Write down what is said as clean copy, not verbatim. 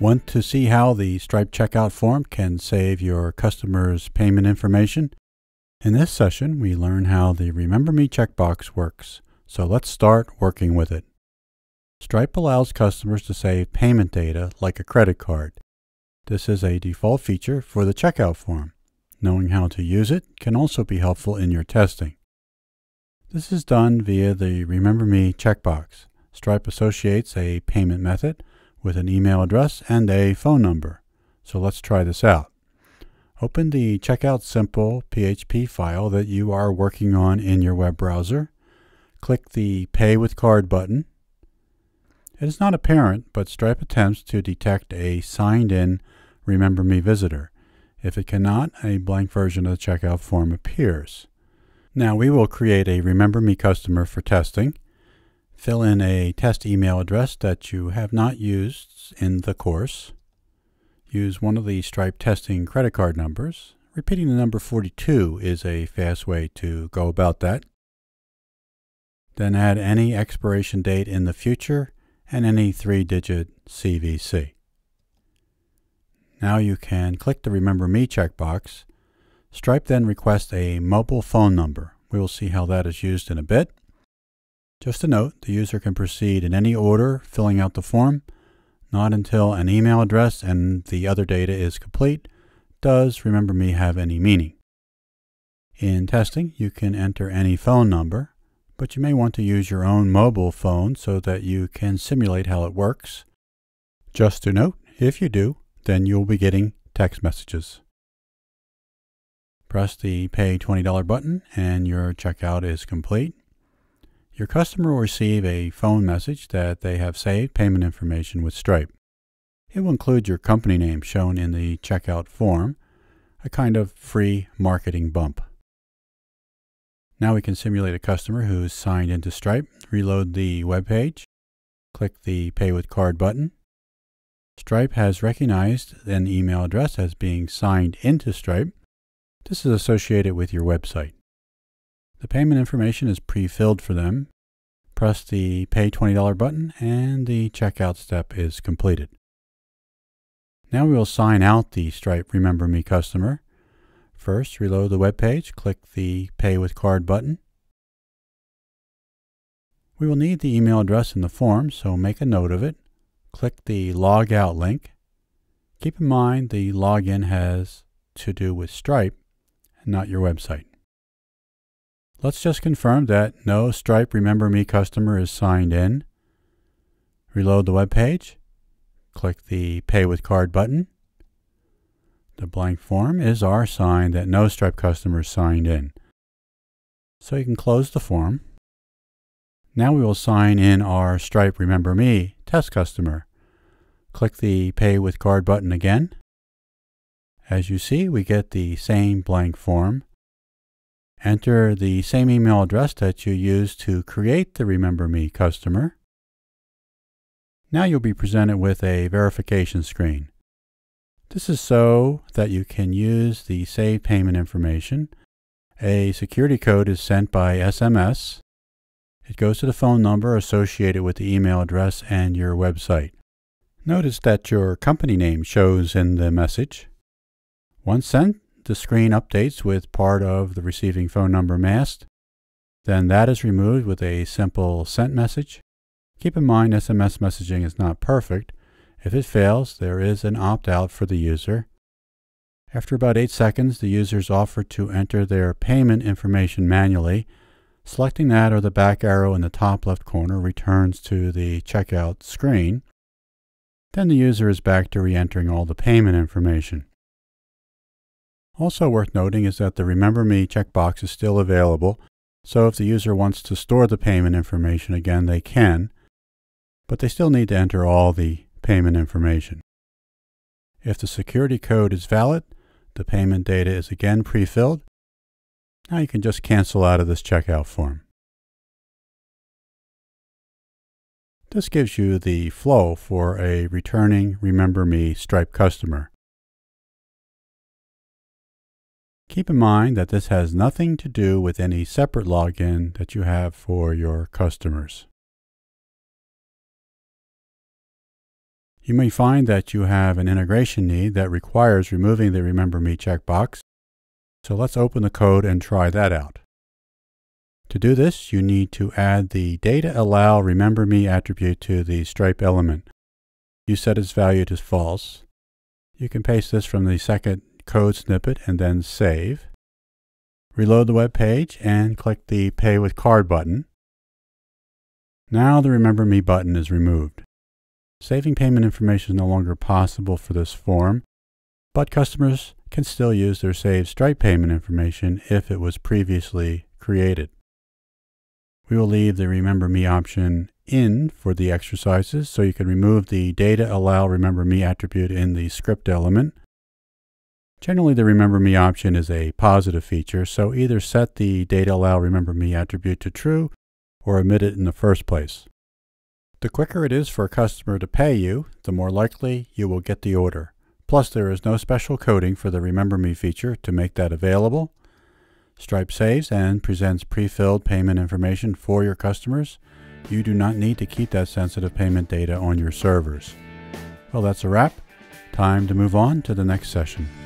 Want to see how the Stripe checkout form can save your customers' payment information? In this session, we learn how the Remember Me checkbox works. So let's start working with it. Stripe allows customers to save payment data like a credit card. This is a default feature for the checkout form. Knowing how to use it can also be helpful in your testing. This is done via the Remember Me checkbox. Stripe associates a payment method with an email address and a phone number. So let's try this out. Open the checkout_simple.php file that you are working on in your web browser. Click the Pay with Card button. It is not apparent, but Stripe attempts to detect a signed-in Remember Me visitor. If it cannot, a blank version of the checkout form appears. Now we will create a Remember Me customer for testing. Fill in a test email address that you have not used in the course. Use one of the Stripe testing credit card numbers. Repeating the number 42 is a fast way to go about that. Then add any expiration date in the future and any 3-digit CVC. Now you can click the Remember Me checkbox. Stripe then requests a mobile phone number. We will see how that is used in a bit. Just a note, the user can proceed in any order filling out the form. Not until an email address and the other data is complete does Remember Me have any meaning. In testing, you can enter any phone number, but you may want to use your own mobile phone so that you can simulate how it works. Just to note, if you do, then you'll be getting text messages. Press the Pay $20 button and your checkout is complete. Your customer will receive a phone message that they have saved payment information with Stripe. It will include your company name shown in the checkout form, a kind of free marketing bump. Now we can simulate a customer who is signed into Stripe. Reload the web page. Click the Pay with Card button. Stripe has recognized an email address as being signed into Stripe. This is associated with your website. The payment information is pre-filled for them. Press the Pay $20 button and the checkout step is completed. Now we will sign out the Stripe Remember Me customer. First, reload the web page. Click the Pay with Card button. We will need the email address in the form, so make a note of it. Click the Log Out link. Keep in mind the login has to do with Stripe and not your website. Let's just confirm that no Stripe Remember Me customer is signed in. Reload the web page. Click the Pay with Card button. The blank form is our sign that no Stripe customer is signed in. So you can close the form. Now we will sign in our Stripe Remember Me test customer. Click the Pay with Card button again. As you see, we get the same blank form. Enter the same email address that you used to create the Remember Me customer. Now you'll be presented with a verification screen. This is so that you can use the saved payment information. A security code is sent by SMS. It goes to the phone number associated with the email address and your website. Notice that your company name shows in the message. Once sent, the screen updates with part of the receiving phone number masked. Then that is removed with a simple sent message. Keep in mind SMS messaging is not perfect. If it fails, there is an opt-out for the user. After about 8 seconds, the user is offered to enter their payment information manually. Selecting that or the back arrow in the top left corner returns to the checkout screen. Then the user is back to re-entering all the payment information. Also worth noting is that the Remember Me checkbox is still available, so if the user wants to store the payment information again, they can, but they still need to enter all the payment information. If the security code is valid, the payment data is again pre-filled. Now you can just cancel out of this checkout form. This gives you the flow for a returning Remember Me Stripe customer. Keep in mind that this has nothing to do with any separate login that you have for your customers. You may find that you have an integration need that requires removing the Remember Me checkbox. So let's open the code and try that out. To do this, you need to add the data allow Remember Me attribute to the Stripe element. You set its value to false. You can paste this from the second code snippet and then save. Reload the web page and click the Pay with Card button. Now the Remember Me button is removed. Saving payment information is no longer possible for this form, but customers can still use their saved Stripe payment information if it was previously created. We will leave the Remember Me option in for the exercises, so you can remove the data allow Remember Me attribute in the script element. Generally, the Remember Me option is a positive feature, so either set the data allow Remember Me attribute to true or omit it in the first place. The quicker it is for a customer to pay you, the more likely you will get the order. Plus, there is no special coding for the Remember Me feature to make that available. Stripe saves and presents pre-filled payment information for your customers. You do not need to keep that sensitive payment data on your servers. Well, that's a wrap. Time to move on to the next session.